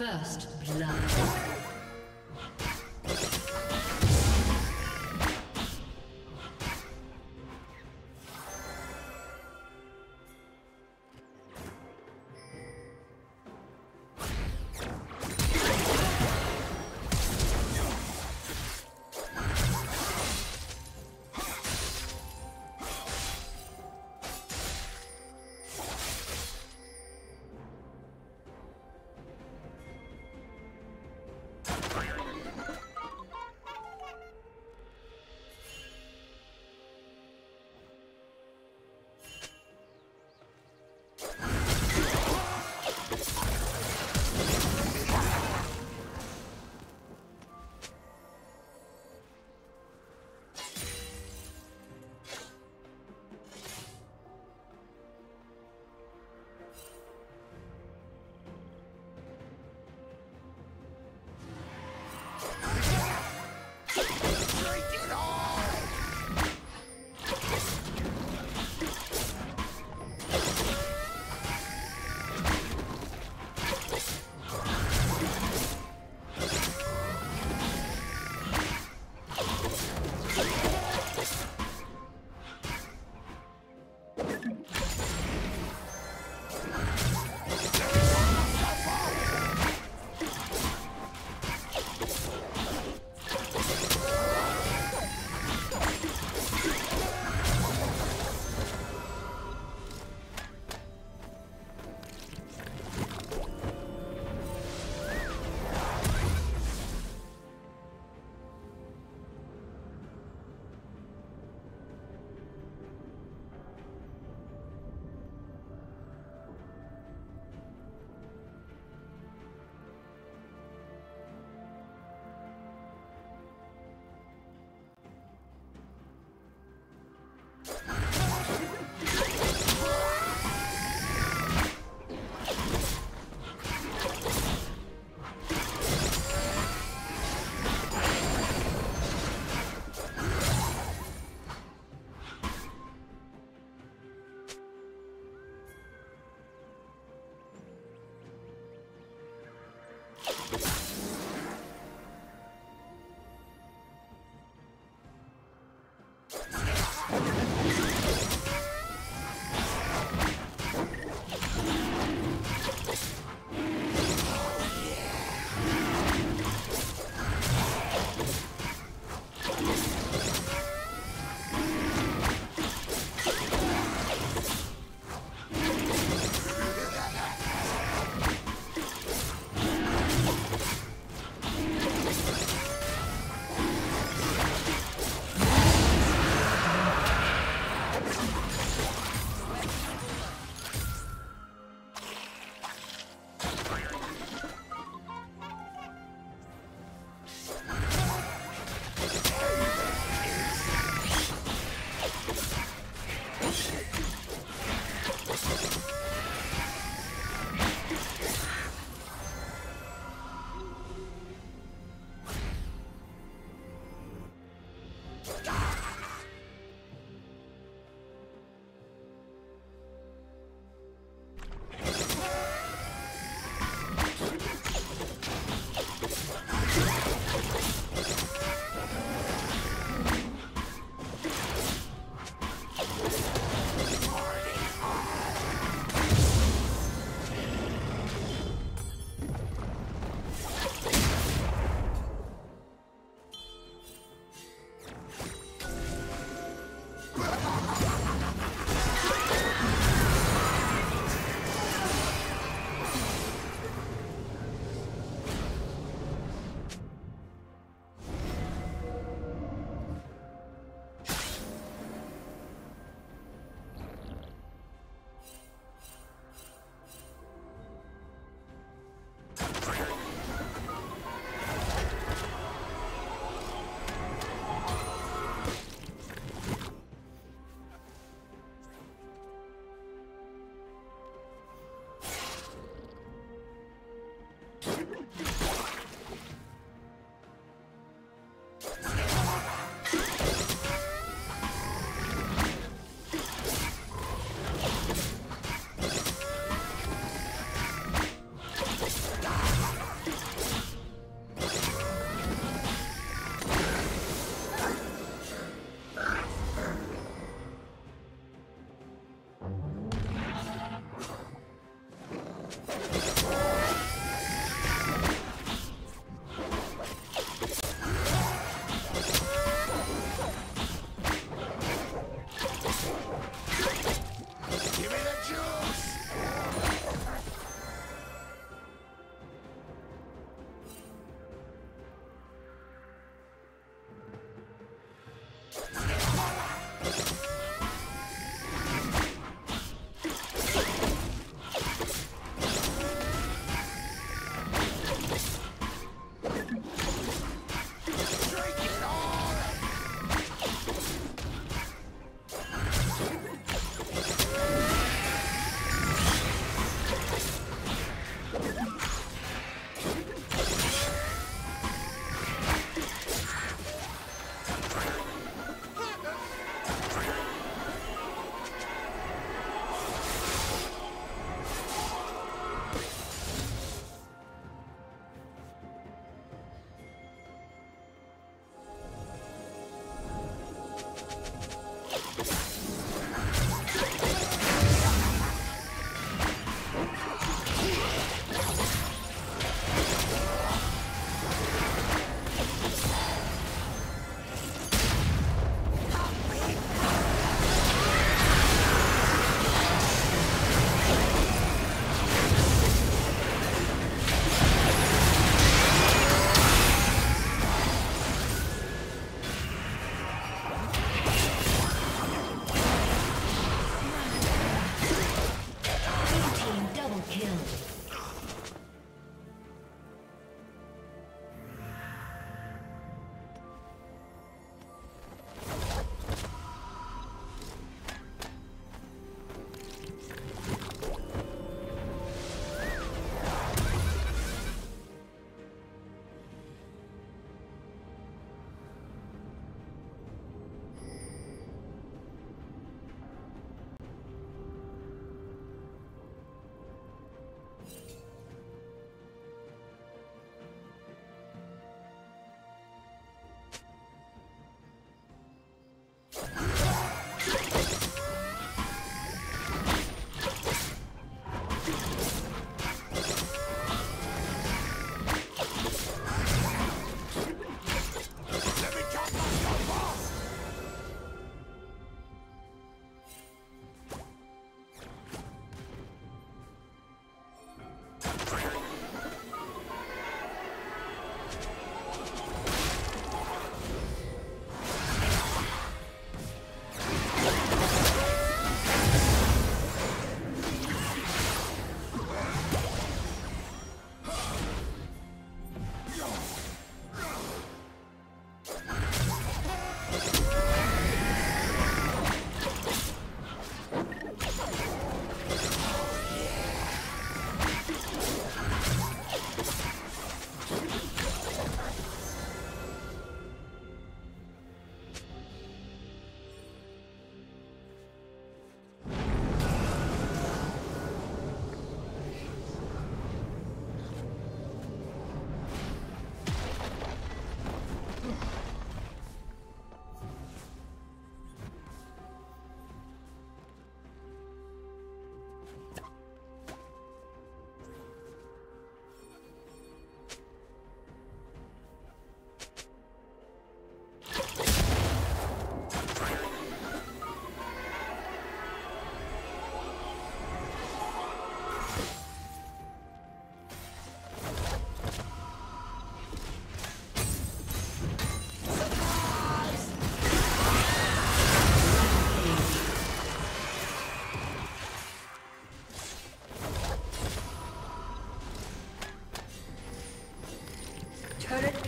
First blood.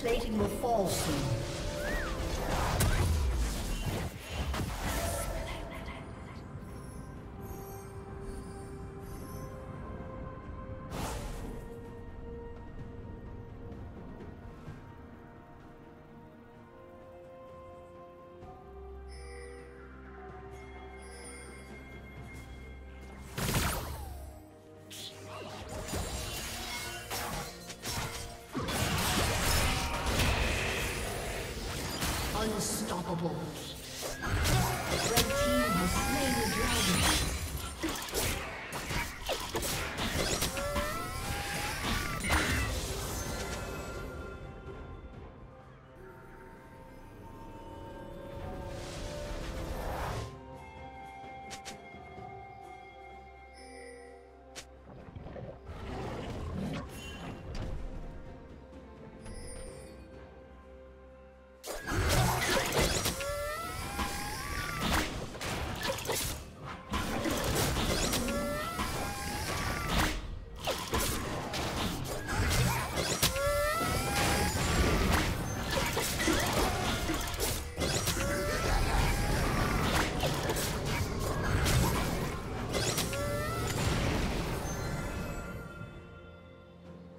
plating will fall soon. Unstoppable. The red team has slain the dragon.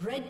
Red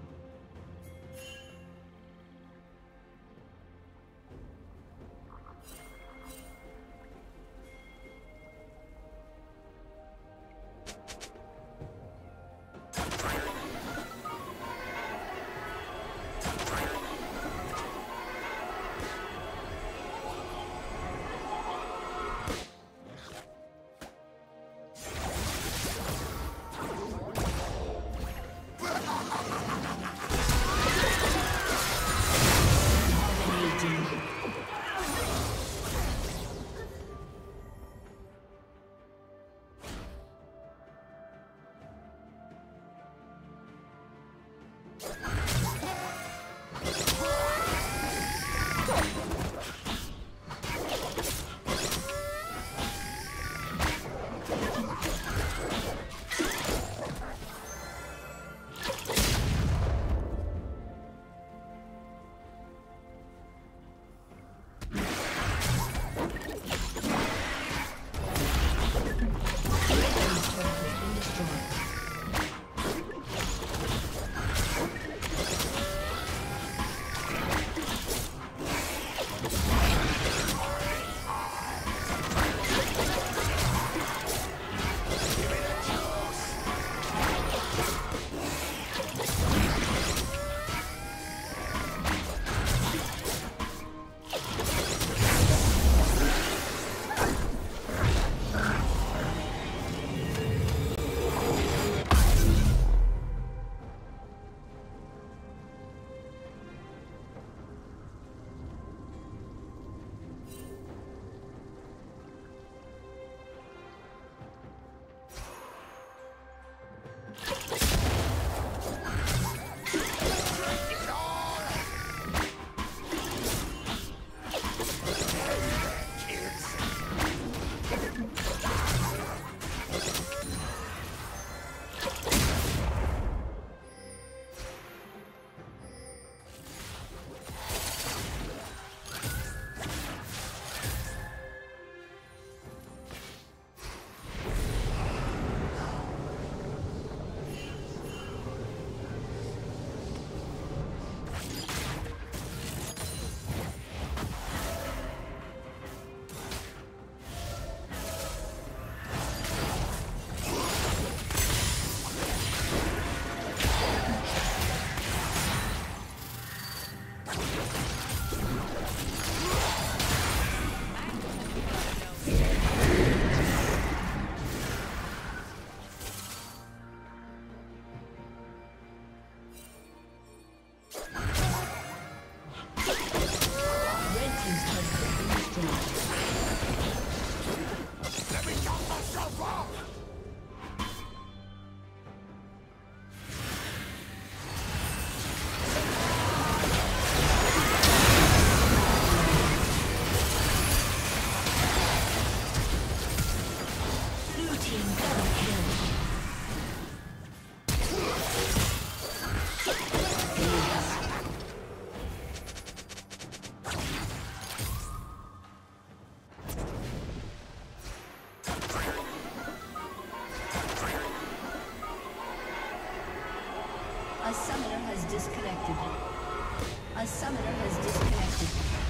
summoner has disconnected.